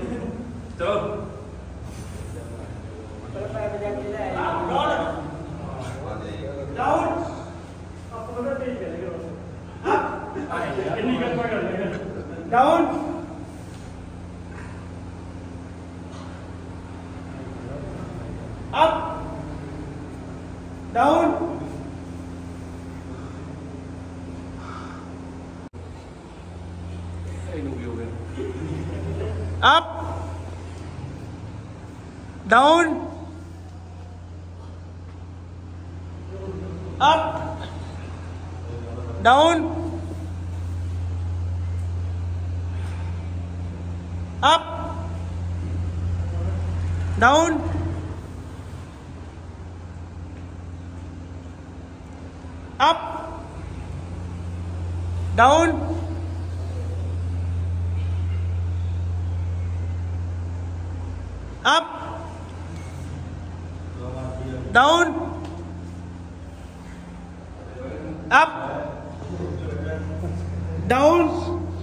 Turun. Daun. Up. Daun. Up. Down. Up. Down. Up. Down. Up. Down. Up, down, up, down, up, down, up,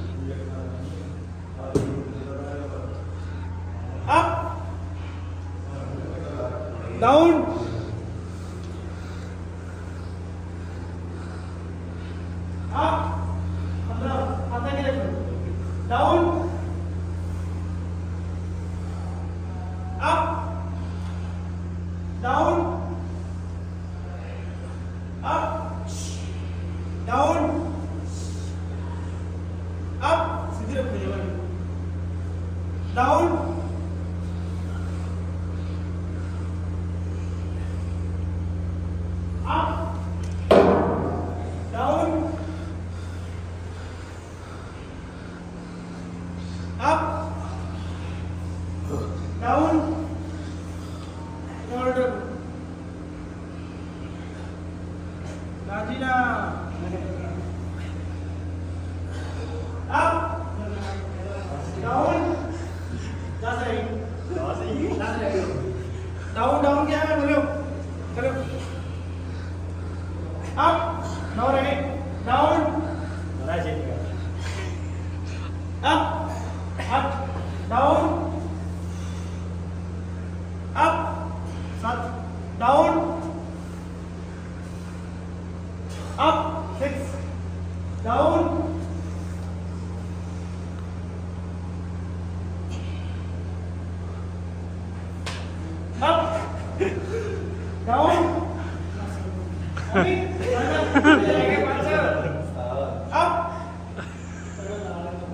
down. Down, up, down, up, down, up, down, up, down. Rajina. Up. Down. Dah sahih. Down kya hai bolo? Chalo. Up. No rahe. Down. Up. Up. Down. Up. Sat. Down. Up, 6, down, up, down, up, down, up, down. Up,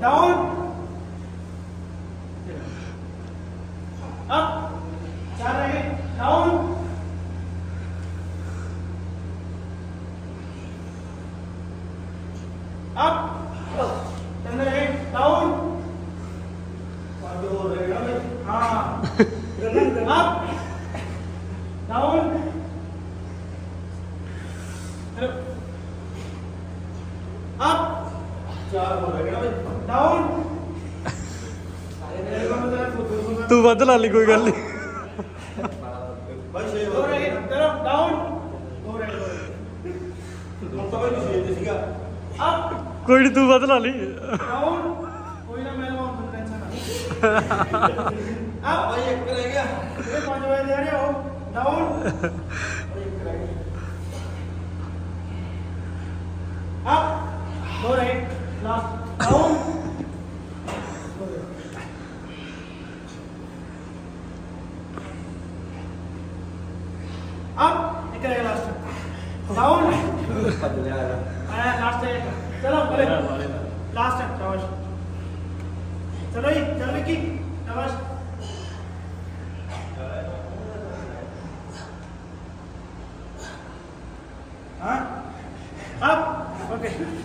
down, up, down, up, down. Tu badal ali koi gal nahi. Down. कोई तू बदला ली डाउन कोई ना मेरे को टेंशन ना अब भाई एक रह गया ये पांच भाई दे रहे हो डाउन एक रह गया अब दो रहे लास्ट डाउन अब एक रह गया लास्ट डाउन Up, okay.